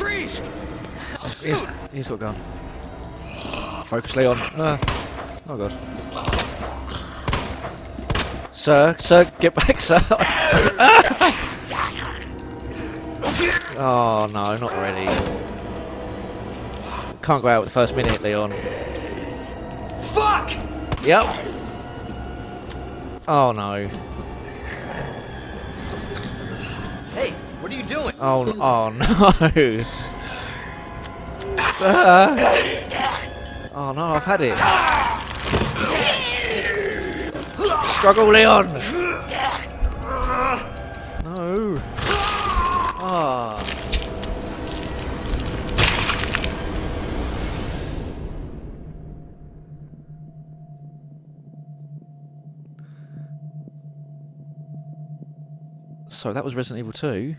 Freeze! I'll shoot. He's got gone. Focus, Leon. Oh god. Sir, get back, sir. Oh no, not ready. Can't go out with the first minute, Leon. Fuck! Yep. Oh no. Hey, what are you doing? Oh no. Oh no, I've had it. Struggle, Leon. No. Ah. Oh. So that was Resident Evil 2.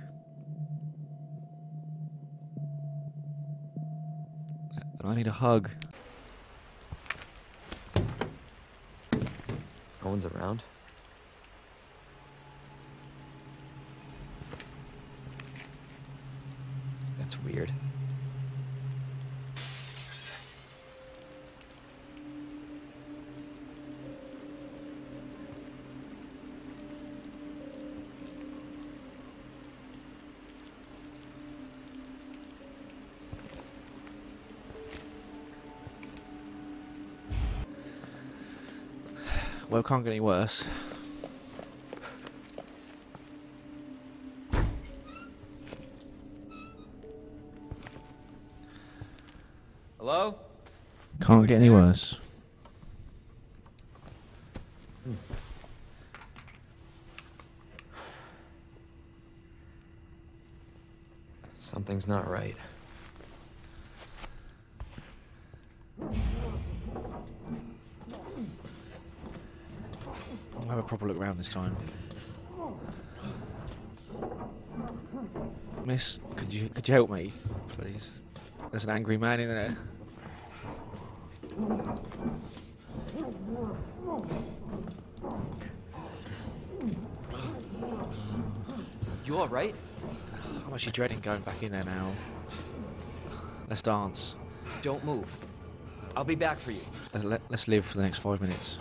And I need a hug. No one's around. That's weird. Well, it can't get any worse. Hello? Can't get any worse. Something's not right. I'll have a proper look around this time. Miss, could you help me, please? There's an angry man in there. You all right? I'm actually dreading going back in there now. Let's dance. Don't move. I'll be back for you. Let's live for the next 5 minutes.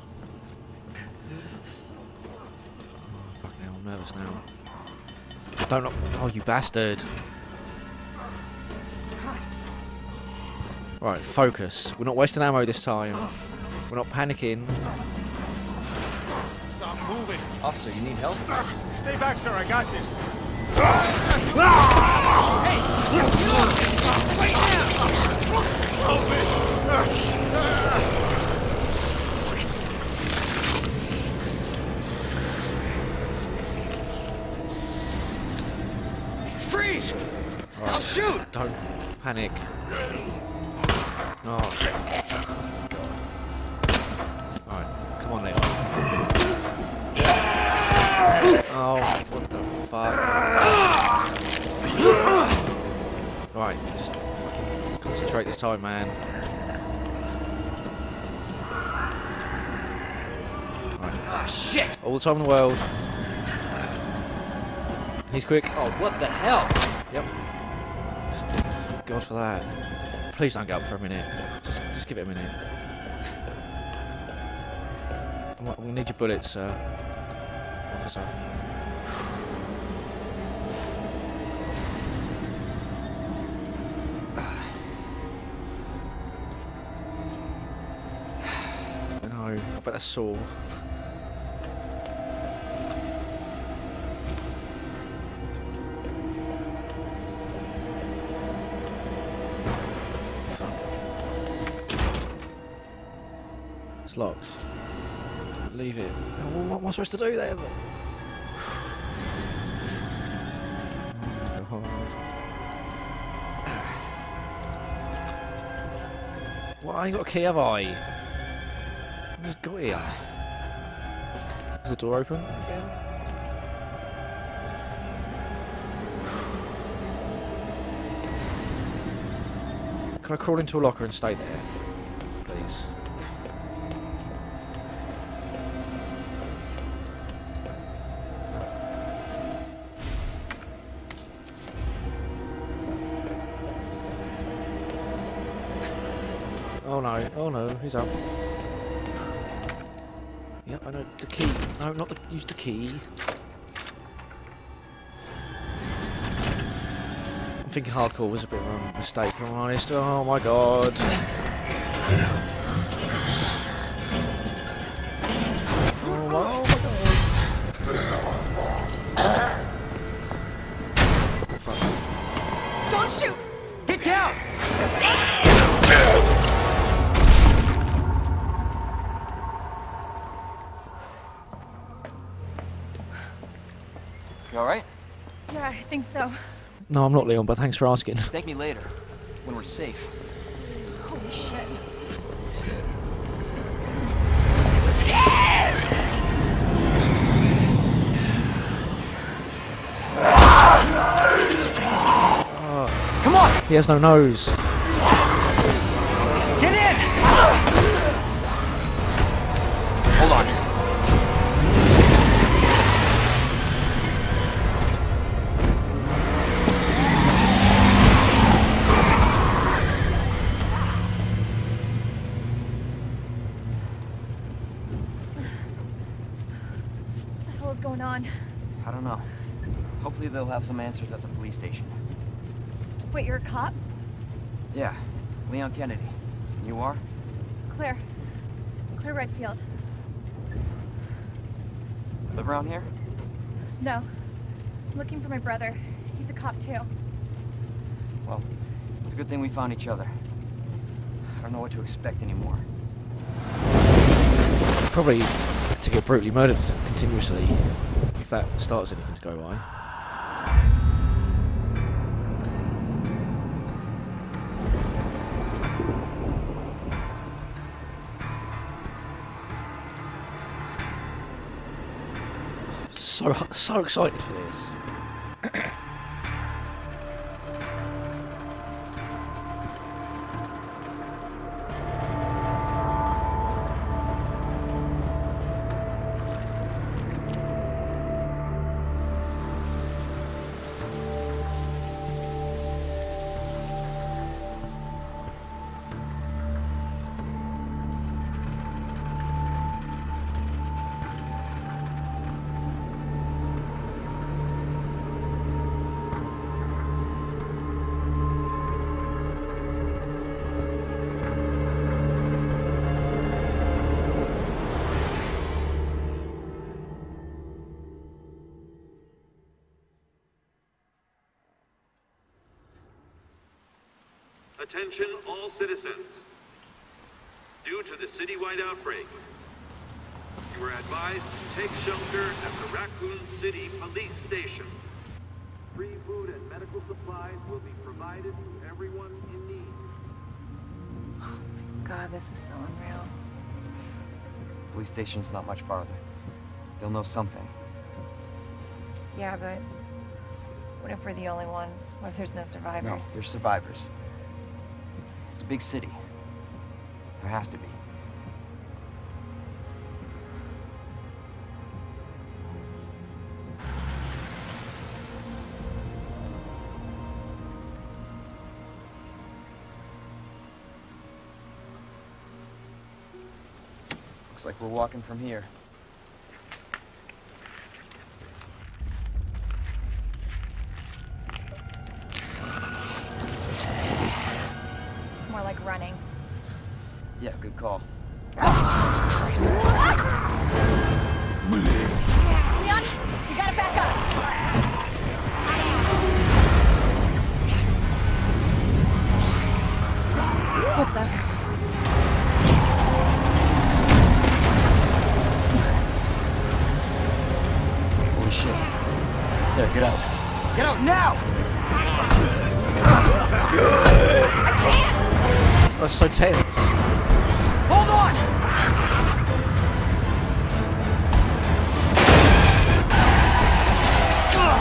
Nervous now. Don't knock. Oh, you bastard! Right, focus. We're not wasting ammo this time. We're not panicking. Stop moving, officer. You need help. Stay back, sir. I got this. Hey! Wait now! Freeze! Right. I'll shoot! Don't panic. Oh. Alright, come on, Leon. Oh, what the fuck? Right, just concentrate this time, man. Right. Oh, shit! All the time in the world. He's quick. Oh, what the hell? Yep. Just God for that. Please don't get up for a minute. Just give it a minute. We need your bullets, sir. Officer. I know. I bet that's sore. It's locked. Leave it. Oh, what am I supposed to do there? What? I ain't got a key, have I? I just got here. Is the door open again? Can I crawl into a locker and stay there? Please. Oh no, he's up. Yep, I know the key. No, not the, use the key. I'm thinking hardcore was a bit of a mistake, if I'm honest. Oh my god. So. No, I'm not Leon, but thanks for asking. Thank me later, when we're safe. Holy shit. Oh. Come on! He has no nose. Get in! Hold on. I don't know. Hopefully they'll have some answers at the police station. Wait, you're a cop? Yeah, Leon Kennedy. You are? Claire. Claire Redfield. Live around here? No. I'm looking for my brother. He's a cop too. Well, it's a good thing we found each other. I don't know what to expect anymore. Probably to get brutally murdered continuously. That starts anything to go by. So excited for this. Attention all citizens. Due to the citywide outbreak, you are advised to take shelter at the Raccoon City Police Station. Free food and medical supplies will be provided to everyone in need. Oh my god, this is so unreal. The police station's not much farther. They'll know something. Yeah, but what if we're the only ones? What if there's no survivors? No, there's survivors. It's a big city. There has to be. Looks like we're walking from here. Yeah, good call. Ah! Leon, you gotta back up. What the heck? Holy shit. There, get out. Get out now! I can't! That's so tense. Hold on! Whoa!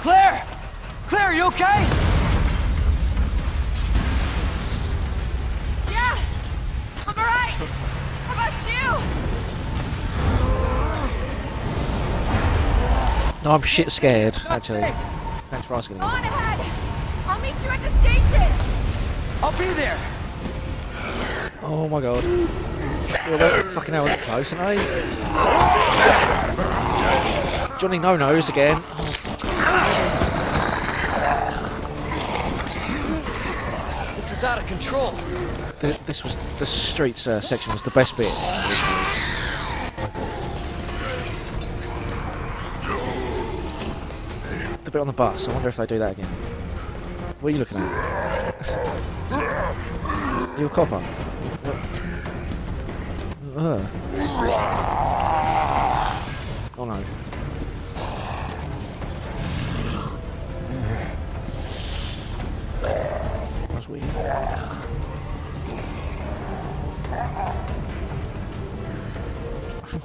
Claire! Claire, are you okay? Yeah, I'm all right. How about you? No, I'm shit scared, actually. Thanks for asking me. Go on ahead. I'll meet you at the station. I'll be there. Oh my god. Well, that fucking hell, that close, aren't they? Johnny no-nos again. Oh, fuck. This is out of control. This was the streets section was the best bit. The bit on the bus. I wonder if they do that again. What are you looking at? You a copper? Oh no. That's weird. Oh god.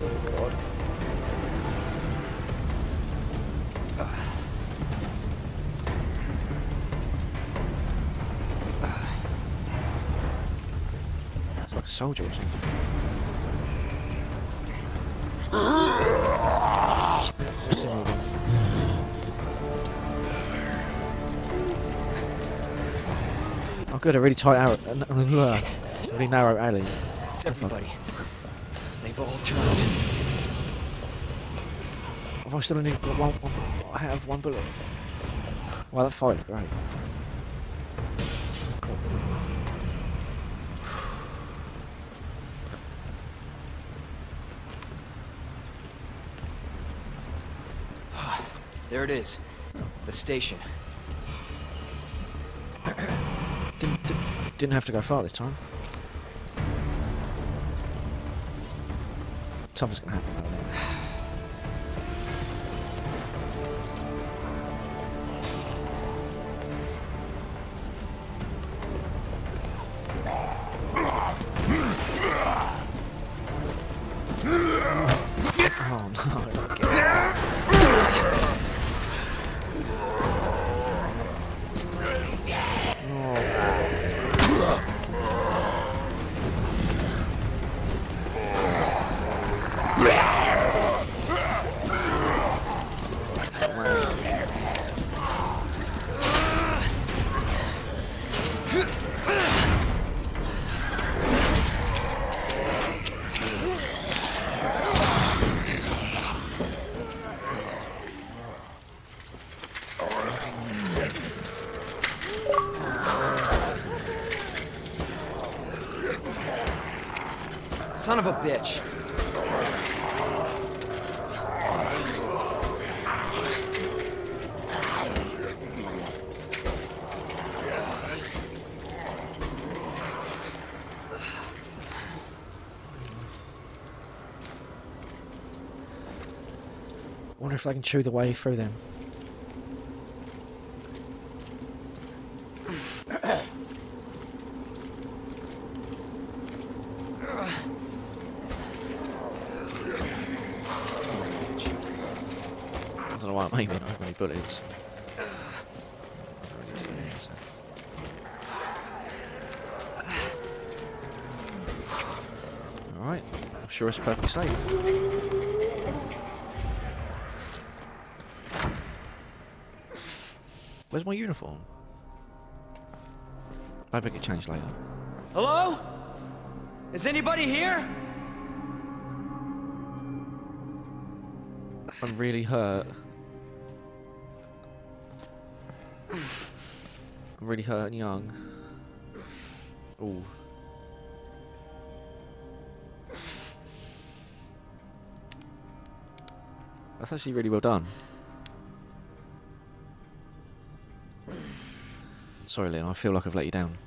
It's like a soldier or something. Oh good, a really tight arrow, a really narrow alley. It's everybody. They've all turned. Have I still only got one? I have one bullet. Wow, that fight looked great. There it is. The station. Didn't have to go far this time. Something's gonna happen though, isn't it? Oh no. Son of a bitch. Wonder if I can chew the way through them. Maybe not have many bullets. Alright, I'm sure it's perfectly safe. Where's my uniform? Maybe I can change later. Hello? Is anybody here? I'm really hurt. I'm really hurt and young. Ooh. That's actually really well done. Sorry, Leon, I feel like I've let you down.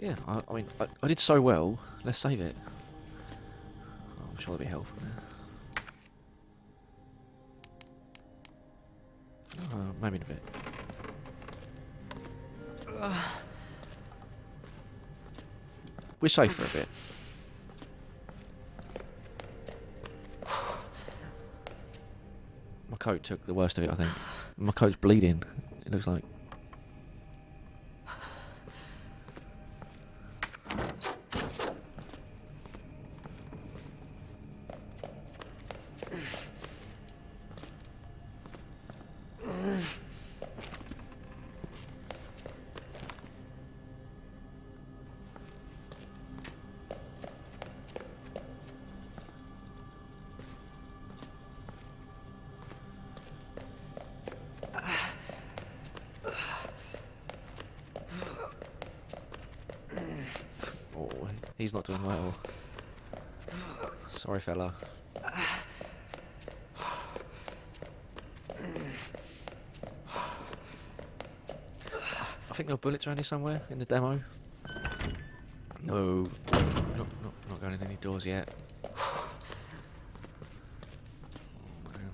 Yeah, I did so well. Let's save it. Oh, I'm sure there'll be help from there. Maybe in a bit. We're safe for a bit. My coat took the worst of it, I think. My coat's bleeding, it looks like. He's not doing well. Sorry, fella. I think there are bullets around here somewhere in the demo. No, not going in any doors yet. Oh, man.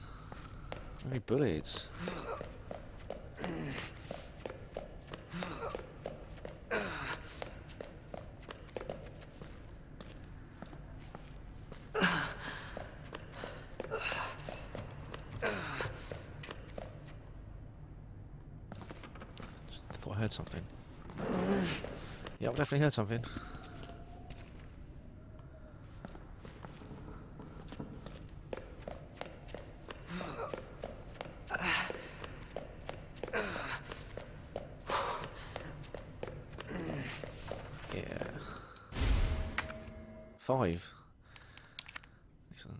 How many bullets? I heard something. Yeah, I've definitely heard something. Yeah. 5. Excellent.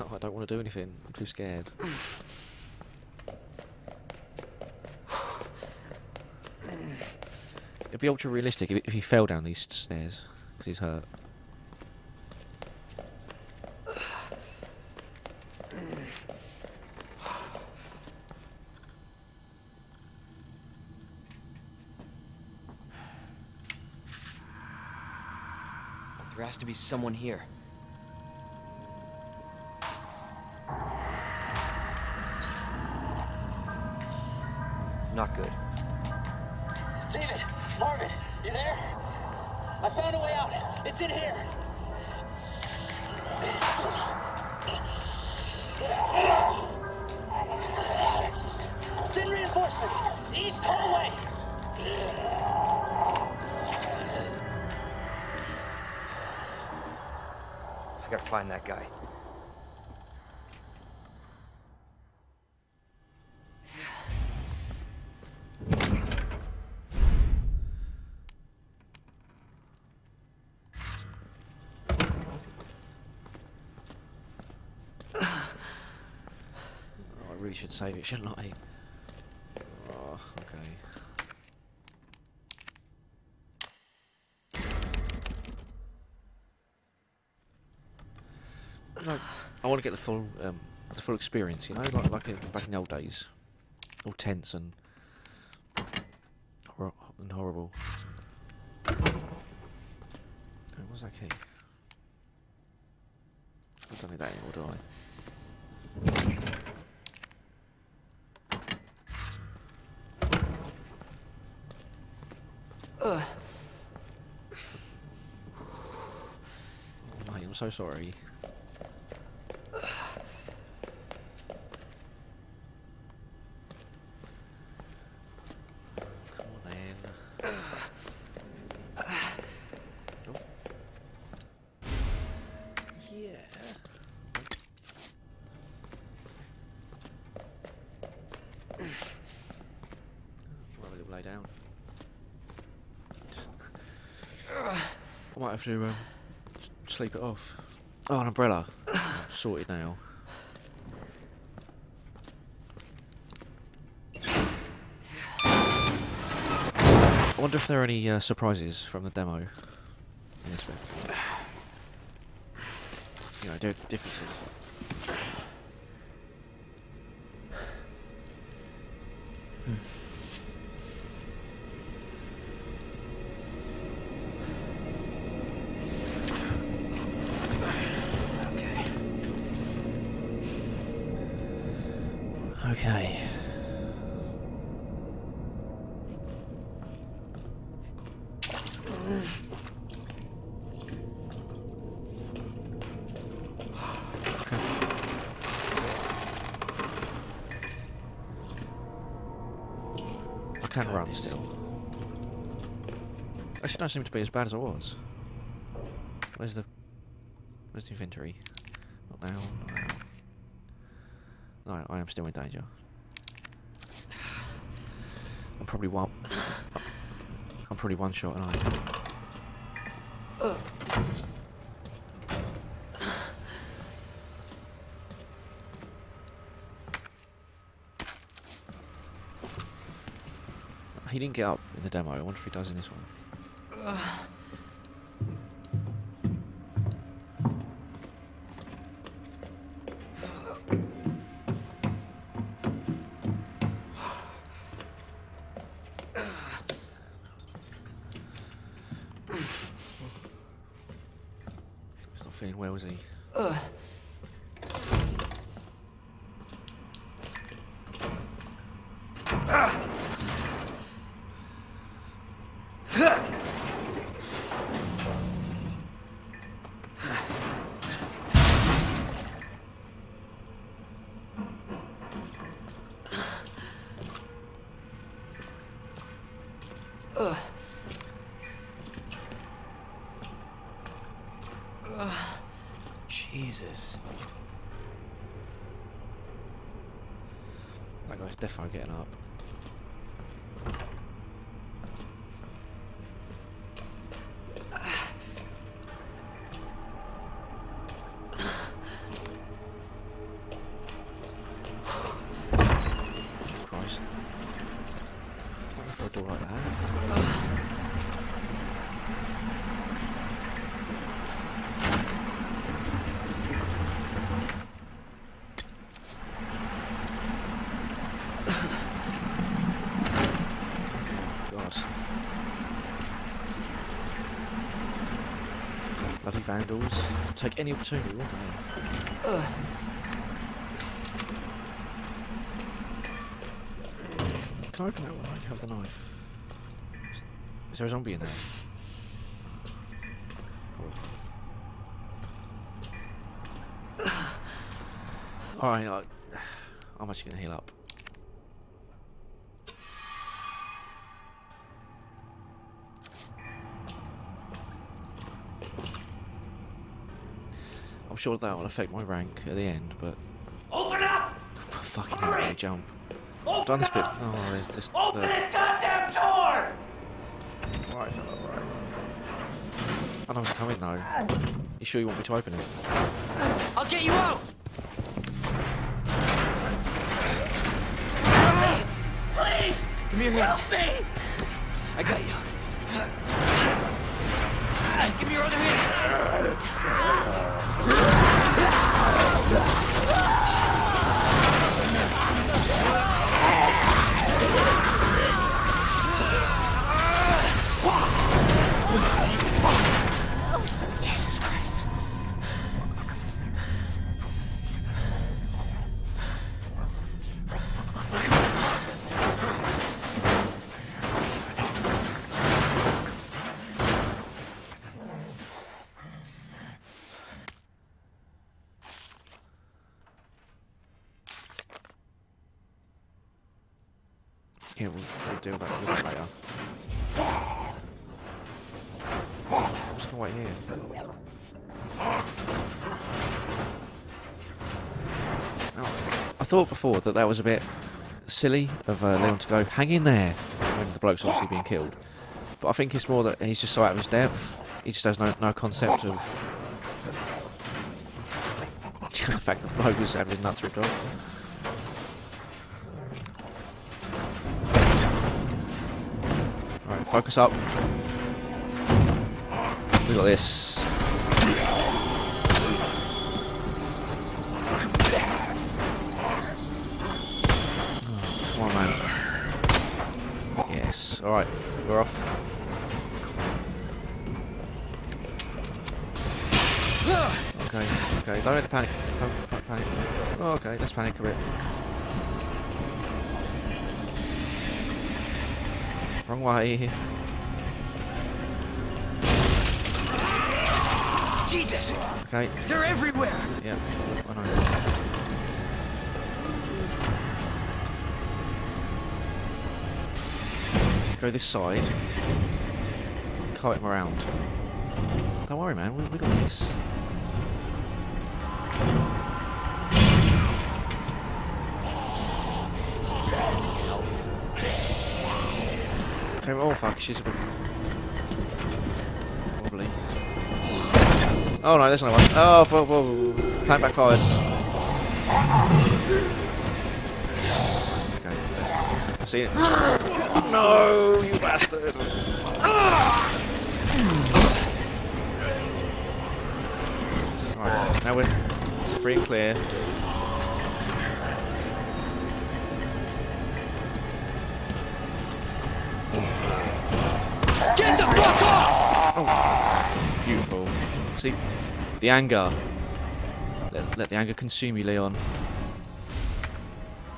Oh, I don't want to do anything. I'm too scared. It'd be ultra realistic if he fell down these stairs because he's hurt. There has to be someone here. Not good. David! Marvin! You there? I found a way out! It's in here! Send reinforcements! East hallway! I gotta find that guy. I should save it, shouldn't I? Oh, okay. No, I want to get the full experience, you know, like back in the old days, all tense and horrible. Okay, what was that key? I don't need that anymore, do I? Oh, mate, I'm so sorry. Come on then. Oh. Yeah. I'd rather lay down. I might have to sleep it off. Oh, an umbrella. Sorted now. I wonder if there are any surprises from the demo. Yes, sir. You know, I do different things. Okay. I can run still. I should not seem to be as bad as I was. Where's the inventory? Not now. No, I am still in danger. I'm probably one shot, and he didn't get up in the demo. I wonder if he does in this one. Where was he? Jesus. That guy's definitely getting up. Christ. I don't know if I do like that. Bloody vandals. Take any opportunity, won't they? Can I open that one? I have the knife. Is there a zombie in there? Alright, I'm actually going to heal up. I'm sure that will affect my rank at the end, but... Open up! Fucking hell, I jump. Open done this bit. Oh, there's just... Open this goddamn door! Right, fella, right. I know it's coming, though. You sure you want me to open it? I'll get you out! Please! Give me your hand. Help me! I got you. Give me your other hand. Jesus Christ. Yeah, we'll deal with that a little later. I'm just gonna wait here. Oh, I thought before that was a bit silly of Leon to go hang in there when the bloke's obviously being killed. But I think it's more that he's just so out of his depth. He just has no concept of the fact that the bloke was having his nuts ripped off. Focus up. Look at this. Oh, come on, man. Yes. All right, we're off. Okay, okay, don't have to panic. Don't panic. Oh, okay, let's panic a bit. Wrong way. Jesus! Okay. They're everywhere! Yeah, I know. Go this side. Kite them around. Don't worry, man, we got this. Okay, oh fuck, she's a bit... Probably. Oh no, there's another one. Oh, whoa, whoa. Plan backfired. Okay. I've seen it. No, you bastard! Alright, now we're free and clear. Get the fuck off! Oh, beautiful. See, the anger. Let the anger consume you, Leon.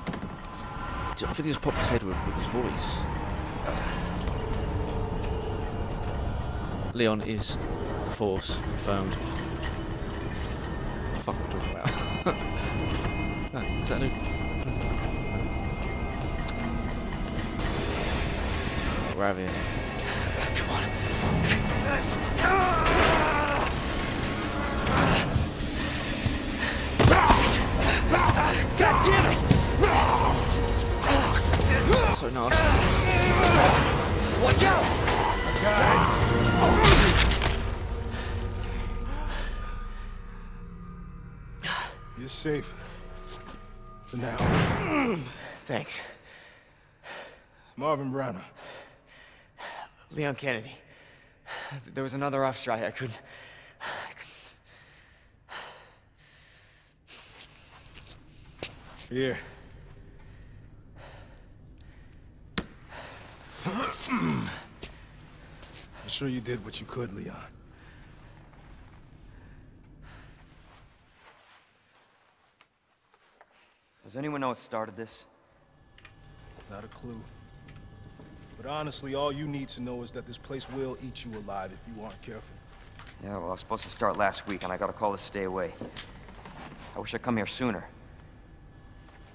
I think he just popped his head with his voice. Leon is the force confirmed. What the fuck am I talking about? Oh, is that new? Oh, we're out of here. Come on. God damn it! So nice. Watch out! Okay. You're safe. For now. Thanks. Marvin Branagh. Leon Kennedy. There was another off strike. I couldn't. Here. I'm sure you did what you could, Leon. Does anyone know what started this? Not a clue. But honestly, all you need to know is that this place will eat you alive if you aren't careful. Yeah, well, I was supposed to start last week, and I got a call to stay away. I wish I'd come here sooner.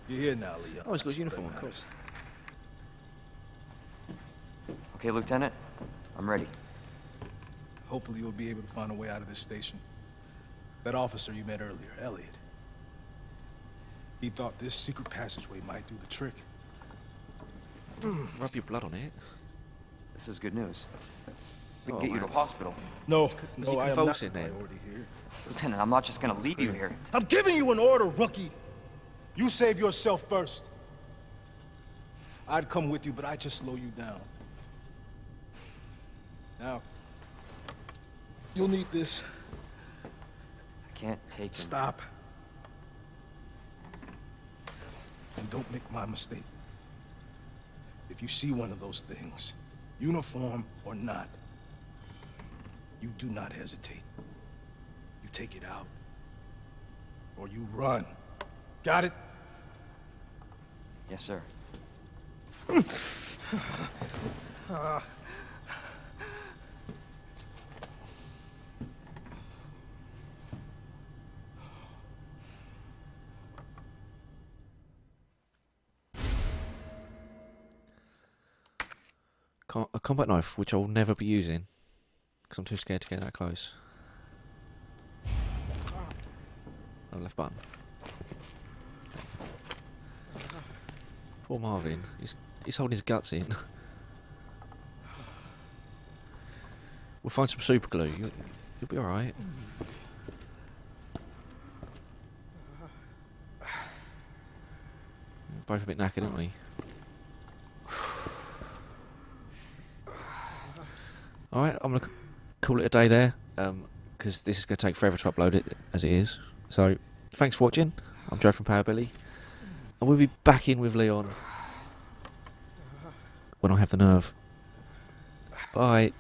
You're here now, Leon. Oh, it's good uniform, of course. Okay, Lieutenant, I'm ready. Hopefully you'll be able to find a way out of this station. That officer you met earlier, Elliot. He thought this secret passageway might do the trick. Rub your blood on it. This is good news. We can get you to the hospital. No, no, I am not in priority here. Lieutenant, I'm not just gonna leave you here. I'm giving you an order, rookie. You save yourself first. I'd come with you, but I'd just slow you down. Now, you'll need this. I can't take it. Stop. And don't make my mistake. If you see one of those things, uniform or not, you do not hesitate. You take it out, or you run. Got it? Yes, sir. A combat knife, which I will never be using, because I'm too scared to get that close. Oh, left button. Poor Marvin, he's holding his guts in. We'll find some super glue, you'll be alright. Both a bit knackered, aren't we? Alright, I'm gonna call it a day there. because this is going to take forever to upload it as it is. So thanks for watching. I'm Joe from Power Belly, and we'll be back in with Leon when I have the nerve. Bye.